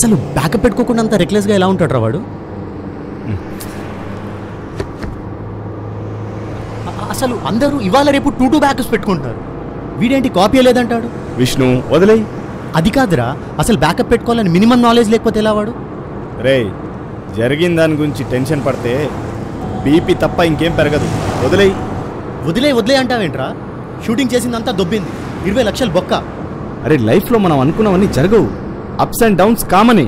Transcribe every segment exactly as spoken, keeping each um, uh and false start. అసలు బ్యాకప్ పెట్టుకోకుండా రెక్లెస్ గా ఎలా ఉంటాడు వాడు? అసలు అందరూ ఇవాళ రేపు టూ టూ బ్యాకప్స్ పెట్టుకుంటారు, వీడేంటి కాపీ లేదంటాడు? విష్ణు వదిలే. అది కాదురా, అసలు బ్యాకప్ పెట్టుకోవాలని మినిమం నాలెడ్జ్ లేకపోతే ఎలా వాడు? రే, జరిగిన దాని గురించి టెన్షన్ పడితే బీపీ తప్ప ఇంకేం పెరగదు. వదిలే వదిలే వదిలే అంటావేంట్రా? షూటింగ్ చేసిందంతా దొబ్బింది, ఇరవై లక్షలు బొక్క. అరే, లైఫ్లో మనం అనుకున్నవన్నీ జరగవు, అప్స్ అండ్ డౌన్స్ కామని.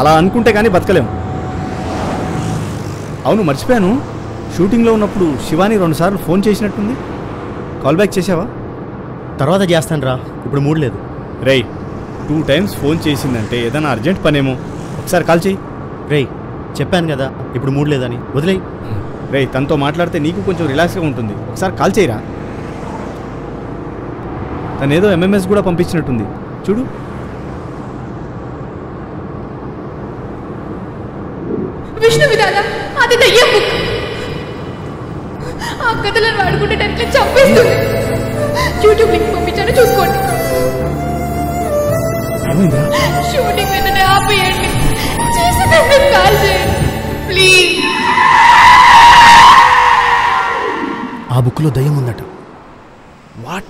అలా అనుకుంటే కానీ బతకలేం. అవును మర్చిపోయాను, షూటింగ్లో ఉన్నప్పుడు శివాని రెండుసార్లు ఫోన్ చేసినట్టుంది, కాల్ బ్యాక్ చేసావా? తర్వాత చేస్తాను రా, ఇప్పుడు మూడ్ లేదు. రే, టూ టైమ్స్ ఫోన్ చేసిందంటే ఏదైనా అర్జెంట్ పనేమో, ఒకసారి కాల్ చేయి. రే, చెప్పాను కదా ఇప్పుడు మూడ్ లేదని, వదిలేయి. రే, తనతో మాట్లాడితే నీకు కొంచెం రిలాక్స్గా ఉంటుంది, ఒకసారి కాల్ చేయరా. తను ఏదో ఎంఎంఎస్ కూడా పంపించినట్టుంది చూడు. విష్ణు విధానం అది దయ్యం బుక్. ఆ కథలను వాడుకుంటే చంపేస్తుంది. యూట్యూబ్ లింక్ పంపించాను, చూసుకోండి. షూటింగ్ వెంటనే ఆపేయండి, కాల్ చేయండి ప్లీజ్. ఆ బుక్లో దయ్యం ఉందట. వాట్?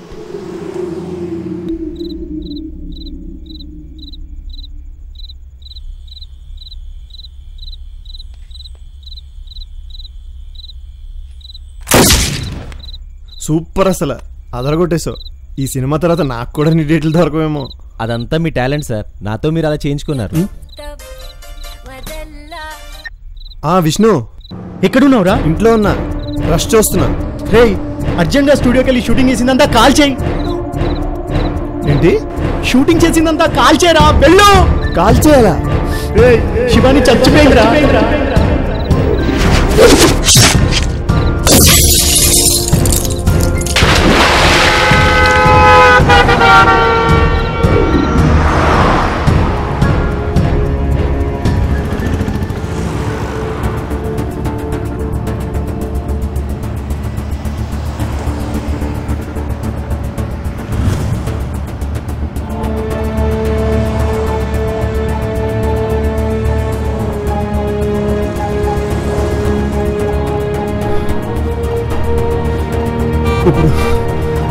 సూపర్, అసలు అదరగొట్టేసావు. ఈ సినిమా తర్వాత నాకు కూడా నీ డేట్లు దొరకవేమో. అదంతా మీ టాలెంట్ సార్, నాతో మీరు అలా చేయించుకున్నారు. ఆ విష్ణు, ఎక్కడున్నావురా? ఇంట్లో ఉన్నా, రష్ చూస్తున్నా. రే, అర్జెంట్గా స్టూడియోకి వెళ్ళి షూటింగ్ చేసిందంతా కాల్ చేయి. ఏంటి? షూటింగ్ చేసిందంతా కాల్ చేయరా, వెళ్ళు. కాల్ చేయాలా? శివాని చచ్చిపోయిందిరా.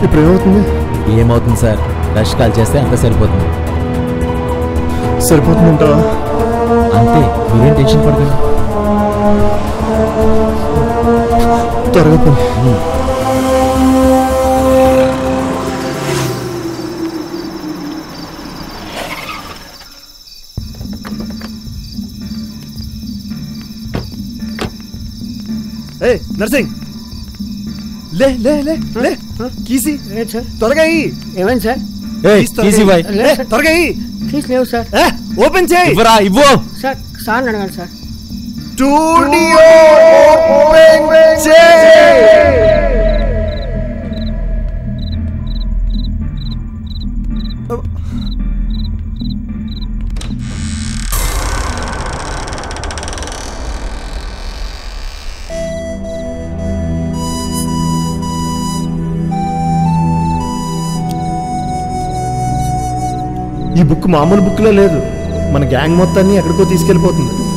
ఇప్పుడు ఏమవుతుంది? ఏమవుతుంది సార్, రష్ కాల్ చేస్తే అంత సరిపోతుంది. సరిపోతుందంటా? అంతే, మీరేం టెన్షన్ పడకండి. త్వరగా పోయి. ఏ నర్సింగ్, లే లే లే లే కీసి త్వరగా. ఏమైంది సార్? త్వరగా కీస్ లేవు సార్. ఓపెన్ చేయి. ఇవ్వు సార్, సార్ అడగాలి సార్. స్టూడియో ఓపెన్ చేయి. ఈ బుక్ మామూలు బుక్లో లేదు, మన గ్యాంగ్ మొత్తాన్ని ఎక్కడికో తీసుకెళ్ళిపోతుంది.